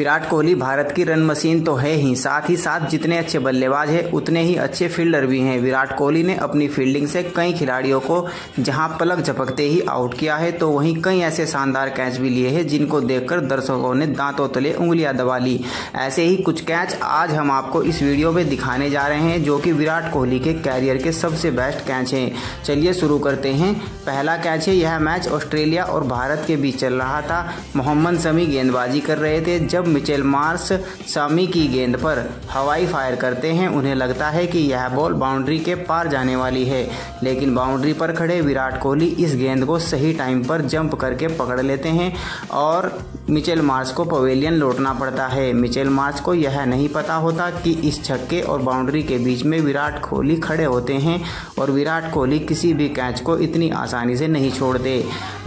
विराट कोहली भारत की run machine तो है ही, साथ ही साथ जितने अच्छे बल्लेबाज हैं उतने ही अच्छे फील्डर भी हैं। विराट कोहली ने अपनी फील्डिंग से कई खिलाड़ियों को जहां पलक झपकते ही आउट किया है, तो वहीं कई ऐसे शानदार कैच भी लिए हैं जिनको देखकर दर्शकों ने दांतों तले उंगलियां दबा ली। ऐसे ही कुछ कैच आज हम आपको इस वीडियो में दिखाने जा रहे हैं जो कि विराट कोहली के कैरियर के सबसे बेस्ट कैच हैं। चलिए शुरू करते हैं। पहला कैच है, यह मैच ऑस्ट्रेलिया और भारत के बीच चल रहा था। मोहम्मद शमी गेंदबाजी कर रहे थे जब मिचेल मार्श शमी की गेंद पर हवाई फायर करते हैं। उन्हें लगता है कि यह बॉल बाउंड्री के पार जाने वाली है, लेकिन बाउंड्री पर खड़े विराट कोहली इस गेंद को सही टाइम पर जंप करके पकड़ लेते हैं और मिचेल मार्श को पवेलियन लौटना पड़ता है। मिचेल मार्श को यह नहीं पता होता कि इस छक्के और बाउंड्री के बीच में विराट कोहली खड़े होते हैं और विराट कोहली किसी भी कैच को इतनी आसानी से नहीं छोड़ते।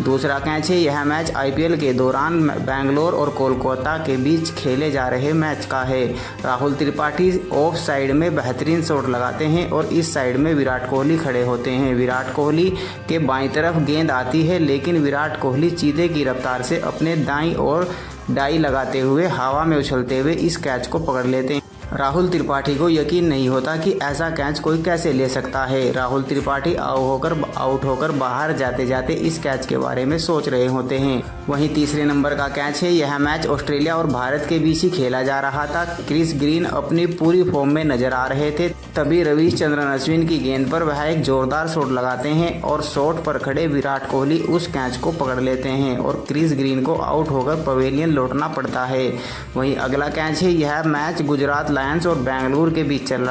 दूसरा कैच है, यह मैच IPL के दौरान बैंगलोर और कोलकाता के बीच खेले जा रहे मैच का है। राहुल त्रिपाठी ऑफ साइड में बेहतरीन शॉट लगाते हैं और इस साइड में विराट कोहली खड़े होते हैं। विराट कोहली के बाईं तरफ गेंद आती है, लेकिन विराट कोहली चीते की रफ्तार से अपने दाईं ओर डाई लगाते हुए हवा में उछलते हुए इस कैच को पकड़ लेते हैं। राहुल त्रिपाठी को यकीन नहीं होता कि ऐसा कैच कोई कैसे ले सकता है। राहुल त्रिपाठी आउट होकर बाहर जाते जाते इस कैच के बारे में सोच रहे होते हैं। वहीं तीसरे नंबर का कैच है, यह मैच ऑस्ट्रेलिया और भारत के बीच ही खेला जा रहा था। क्रिस ग्रीन अपनी पूरी फॉर्म में नजर आ रहे थे, तभी रविचंद्रन अश्विन की गेंद पर वह एक जोरदार शॉट लगाते हैं और शॉट पर खड़े विराट कोहली उस कैच को पकड़ लेते हैं और क्रिस ग्रीन को आउट होकर पवेलियन लौटना पड़ता है। वहीं अगला कैच है, यह मैच गुजरात लायंस और बेंगलुरु के बीच चल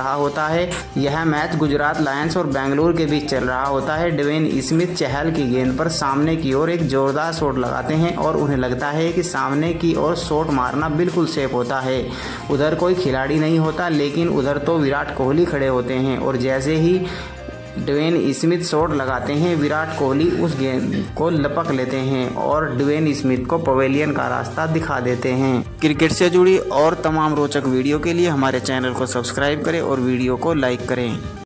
रहा होता है। ड्वेन स्मिथ चहल की गेंद पर सामने की ओर एक जोरदार शॉट लगाते हैं और उन्हें लगता है कि सामने की ओर शॉट मारना बिल्कुल सेफ होता है, उधर कोई खिलाड़ी नहीं होता, लेकिन उधर तो विराट कोहली खड़े होते हैं और जैसे ही ड्वेन स्मिथ शॉट लगाते हैं विराट कोहली उस गेंद को लपक लेते हैं और ड्वेन स्मिथ को पवेलियन का रास्ता दिखा देते हैं। क्रिकेट से जुड़ी और तमाम रोचक वीडियो के लिए हमारे चैनल को सब्सक्राइब करें और वीडियो को लाइक करें।